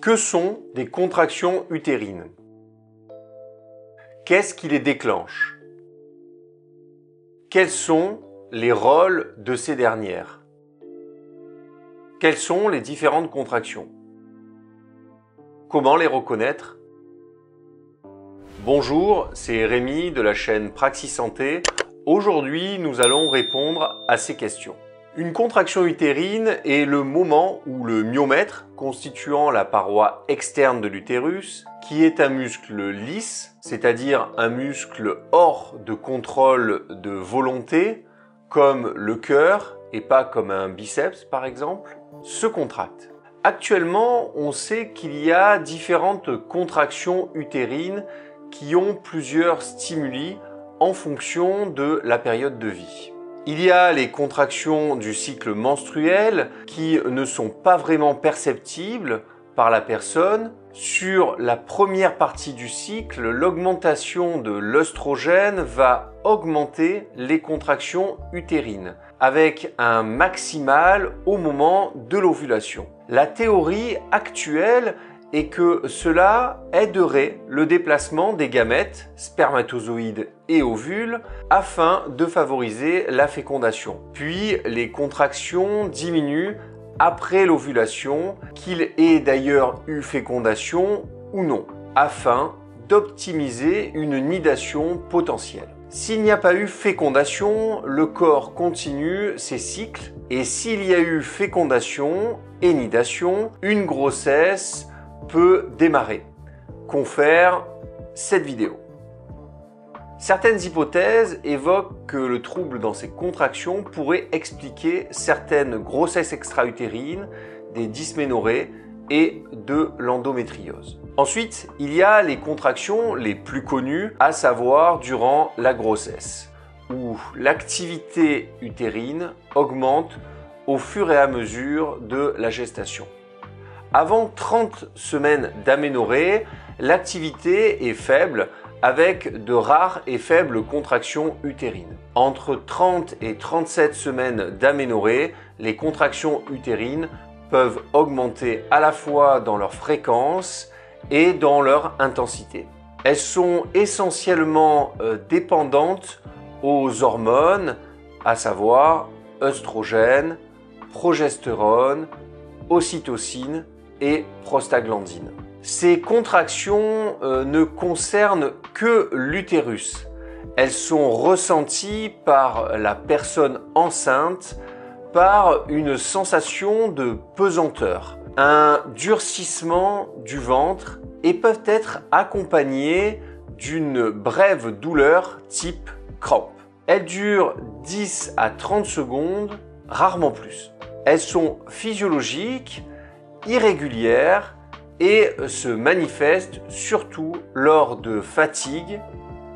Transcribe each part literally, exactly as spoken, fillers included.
Que sont des contractions utérines? Qu'est-ce qui les déclenche? Quels sont les rôles de ces dernières? Quelles sont les différentes contractions? Comment les reconnaître? Bonjour, c'est Rémi de la chaîne Praxis Santé. Aujourd'hui, nous allons répondre à ces questions. Une contraction utérine est le moment où le myomètre, constituant la paroi externe de l'utérus, qui est un muscle lisse, c'est-à-dire un muscle hors de contrôle de volonté, comme le cœur, et pas comme un biceps par exemple, se contracte. Actuellement, on sait qu'il y a différentes contractions utérines qui ont plusieurs stimuli en fonction de la période de vie. Il y a les contractions du cycle menstruel qui ne sont pas vraiment perceptibles par la personne. Sur la première partie du cycle, l'augmentation de l'œstrogène va augmenter les contractions utérines, avec un maximal au moment de l'ovulation. La théorie actuelle est que cela aiderait le déplacement des gamètes, spermatozoïdes et ovules afin de favoriser la fécondation. Puis les contractions diminuent après l'ovulation, qu'il ait d'ailleurs eu fécondation ou non, afin d'optimiser une nidation potentielle. S'il n'y a pas eu fécondation, le corps continue ses cycles, et s'il y a eu fécondation et nidation, une grossesse peut démarrer. Confère cette vidéo. Certaines hypothèses évoquent que le trouble dans ces contractions pourrait expliquer certaines grossesses extra-utérines, des dysménorrhées et de l'endométriose. Ensuite, il y a les contractions les plus connues, à savoir durant la grossesse, où l'activité utérine augmente au fur et à mesure de la gestation. Avant trente semaines d'aménorrhée, l'activité est faible avec de rares et faibles contractions utérines. Entre trente et trente-sept semaines d'aménorrhée, les contractions utérines peuvent augmenter à la fois dans leur fréquence et dans leur intensité. Elles sont essentiellement dépendantes aux hormones, à savoir œstrogène, progestérone, ocytocine et prostaglandine. Ces contractions euh, ne concernent que l'utérus. Elles sont ressenties par la personne enceinte par une sensation de pesanteur, un durcissement du ventre et peuvent être accompagnées d'une brève douleur type crampe. Elles durent dix à trente secondes, rarement plus. Elles sont physiologiques, irrégulières et se manifestent surtout lors de fatigue,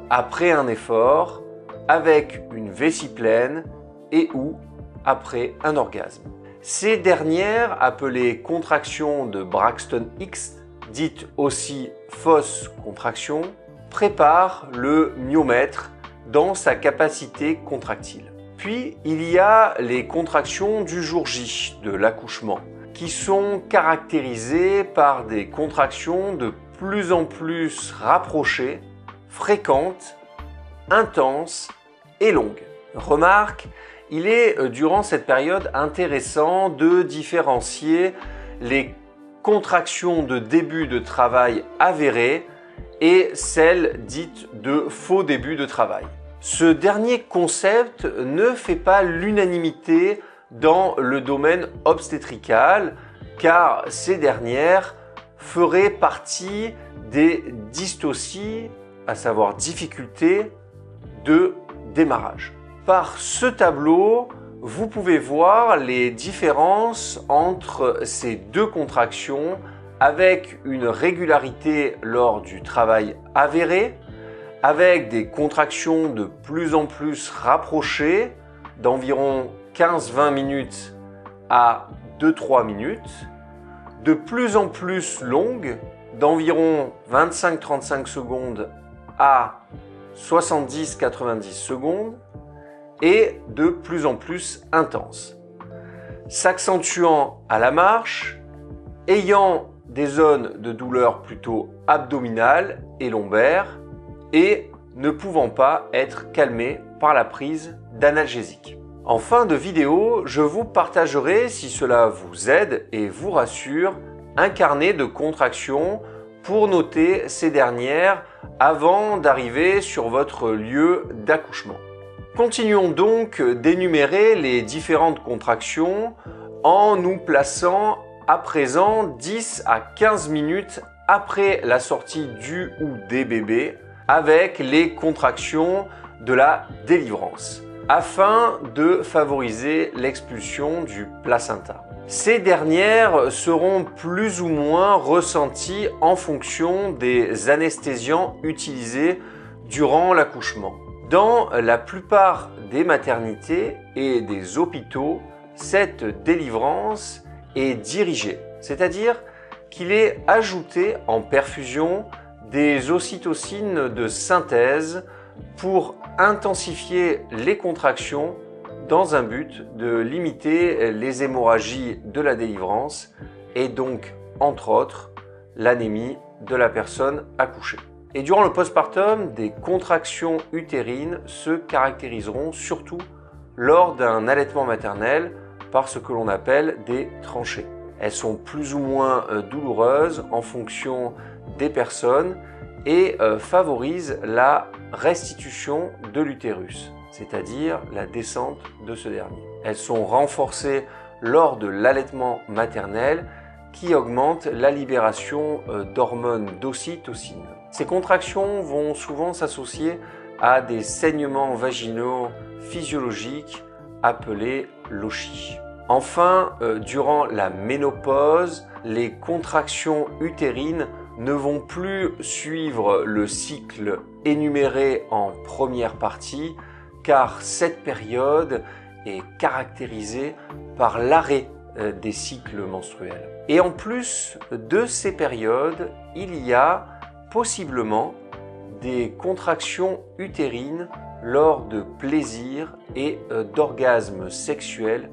après un effort, avec une vessie pleine et ou après un orgasme. Ces dernières, appelées contractions de Braxton Hicks, dites aussi fausses contractions, préparent le myomètre dans sa capacité contractile. Puis, il y a les contractions du jour J de l'accouchement, qui sont caractérisées par des contractions de plus en plus rapprochées, fréquentes, intenses et longues. Remarque, il est durant cette période intéressant de différencier les contractions de début de travail avérées et celles dites de faux début de travail. Ce dernier concept ne fait pas l'unanimité dans le domaine obstétrical car ces dernières feraient partie des dystocies, à savoir difficultés de démarrage. Par ce tableau, vous pouvez voir les différences entre ces deux contractions avec une régularité lors du travail avéré, avec des contractions de plus en plus rapprochées d'environ quinze à vingt minutes à deux à trois minutes, de plus en plus longues d'environ vingt-cinq à trente-cinq secondes à soixante-dix à quatre-vingt-dix secondes et de plus en plus intenses, s'accentuant à la marche, ayant des zones de douleur plutôt abdominales et lombaires et ne pouvant pas être calmées par la prise d'analgésiques. En fin de vidéo, je vous partagerai, si cela vous aide et vous rassure, un carnet de contractions pour noter ces dernières avant d'arriver sur votre lieu d'accouchement. Continuons donc d'énumérer les différentes contractions en nous plaçant à présent dix à quinze minutes après la sortie du ou des bébés avec les contractions de la délivrance, afin de favoriser l'expulsion du placenta. Ces dernières seront plus ou moins ressenties en fonction des anesthésiants utilisés durant l'accouchement. Dans la plupart des maternités et des hôpitaux, cette délivrance est dirigée, c'est-à-dire qu'il est ajouté en perfusion des ocytocines de synthèse pour intensifier les contractions dans un but de limiter les hémorragies de la délivrance et donc, entre autres, l'anémie de la personne accouchée. Et durant le postpartum, des contractions utérines se caractériseront surtout lors d'un allaitement maternel par ce que l'on appelle des tranchées. Elles sont plus ou moins douloureuses en fonction des personnes et favorisent la restitution de l'utérus, c'est-à-dire la descente de ce dernier. Elles sont renforcées lors de l'allaitement maternel qui augmente la libération d'hormones d'ocytocine. Ces contractions vont souvent s'associer à des saignements vaginaux physiologiques appelés lochie. Enfin, durant la ménopause, les contractions utérines ne vont plus suivre le cycle énuméré en première partie, car cette période est caractérisée par l'arrêt des cycles menstruels. Et en plus de ces périodes, il y a possiblement des contractions utérines lors de plaisirs et d'orgasmes sexuels,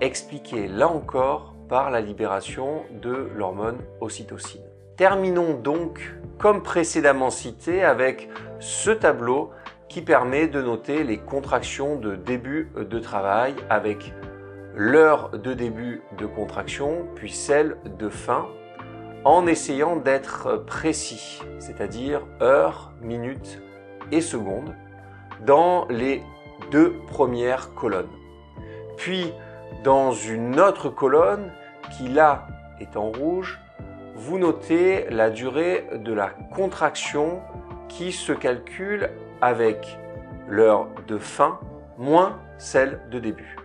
expliqués là encore par la libération de l'hormone ocytocine. Terminons donc, comme précédemment cité, avec ce tableau qui permet de noter les contractions de début de travail avec l'heure de début de contraction, puis celle de fin, en essayant d'être précis, c'est-à-dire heure, minute et seconde, dans les deux premières colonnes. Puis, dans une autre colonne, qui là est en rouge, vous notez la durée de la contraction qui se calcule avec l'heure de fin moins celle de début.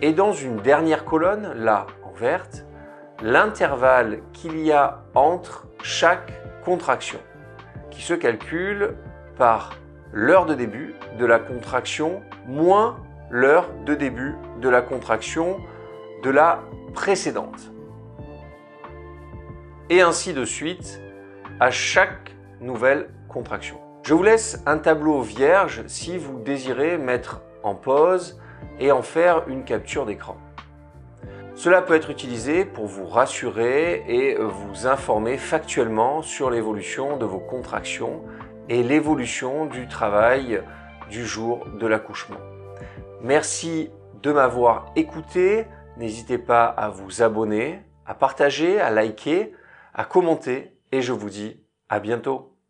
Et dans une dernière colonne, là en verte, l'intervalle qu'il y a entre chaque contraction, qui se calcule par l'heure de début de la contraction moins l'heure de début de la contraction de la précédente. Et ainsi de suite à chaque nouvelle contraction. Je vous laisse un tableau vierge si vous désirez mettre en pause et en faire une capture d'écran. Cela peut être utilisé pour vous rassurer et vous informer factuellement sur l'évolution de vos contractions et l'évolution du travail du jour de l'accouchement. Merci de m'avoir écouté, n'hésitez pas à vous abonner, à partager, à liker, à commenter et je vous dis à bientôt.